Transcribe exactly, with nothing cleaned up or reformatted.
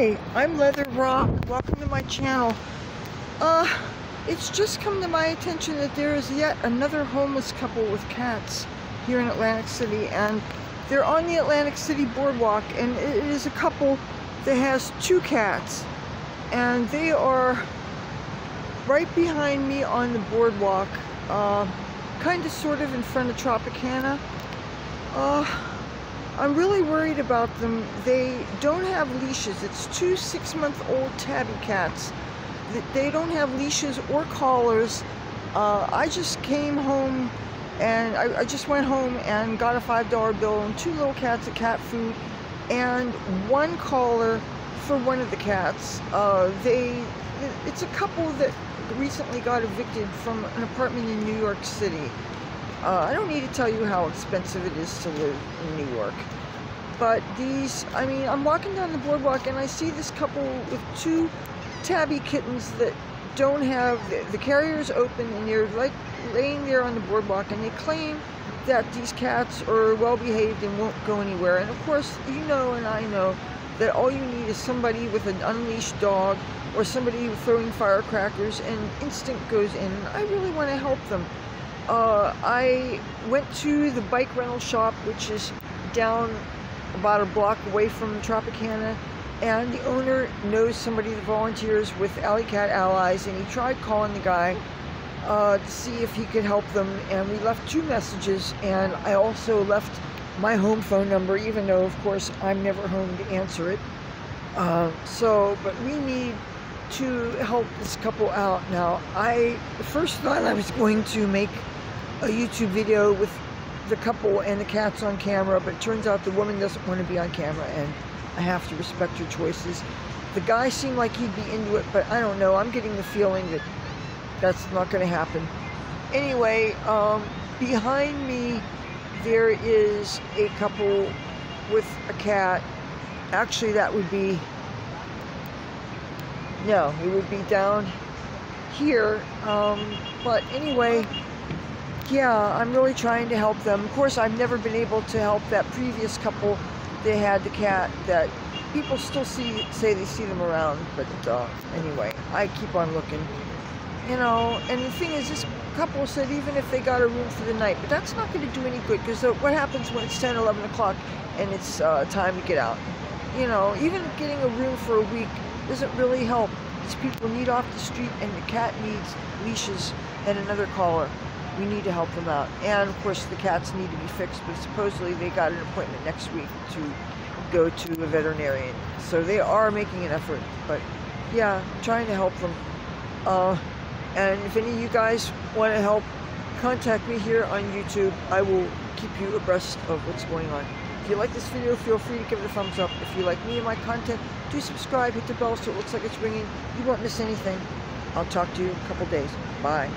Hi, I'm Leathur Rokk. Welcome to my channel. Uh, it's just come to my attention that there is yet another homeless couple with cats here in Atlantic City, and they're on the Atlantic City Boardwalk, and it is a couple that has two cats, and they are right behind me on the boardwalk, uh, kind of sort of in front of Tropicana. Uh, I'm really worried about them. They don't have leashes. It's two six-month-old tabby cats. They don't have leashes or collars. Uh, I just came home and I, I just went home and got a five dollar bill and two little cats of cat food and one collar for one of the cats. Uh, they, it's a couple that recently got evicted from an apartment in New York City. Uh, I don't need to tell you how expensive it is to live in New York. But these, I mean, I'm walking down the boardwalk and I see this couple with two tabby kittens that don't have, the, the carrier's open and they're like laying there on the boardwalk, and they claim that these cats are well behaved and won't go anywhere. And of course, you know and I know that all you need is somebody with an unleashed dog or somebody throwing firecrackers, and instinct goes in. I really want to help them. Uh, I went to the bike rental shop, which is down about a block away from Tropicana, and the owner knows somebody that volunteers with Alley Cat Allies, and he tried calling the guy uh, to see if he could help them, and we left two messages, and I also left my home phone number, even though, of course, I'm never home to answer it. Uh, so, but we need to help this couple out. Now, I first thought I was going to make a YouTube video with the couple and the cats on camera, but it turns out the woman doesn't want to be on camera, and I have to respect her choices. The guy seemed like he'd be into it, but I don't know. I'm getting the feeling that that's not going to happen. Anyway, um, behind me there is a couple with a cat. Actually, that would be, no, it would be down here. Um, but anyway, yeah, I'm really trying to help them. Of course, I've never been able to help that previous couple. They had the cat that people still see, say they see them around. But uh, anyway, I keep on looking. You know, and the thing is, this couple said even if they got a room for the night, but that's not going to do any good, because what happens when it's ten, eleven o'clock and it's uh, time to get out? You know, even getting a room for a week doesn't really help. These people need off the street, and the cat needs leashes and another collar. We need to help them out. And of course the cats need to be fixed, but supposedly they got an appointment next week to go to a veterinarian. So they are making an effort, but yeah, I'm trying to help them. Uh, and if any of you guys want to help, contact me here on YouTube. I will keep you abreast of what's going on. If you like this video, feel free to give it a thumbs up. If you like me and my content, do subscribe, hit the bell so it looks like it's ringing. You won't miss anything. I'll talk to you in a couple days. Bye.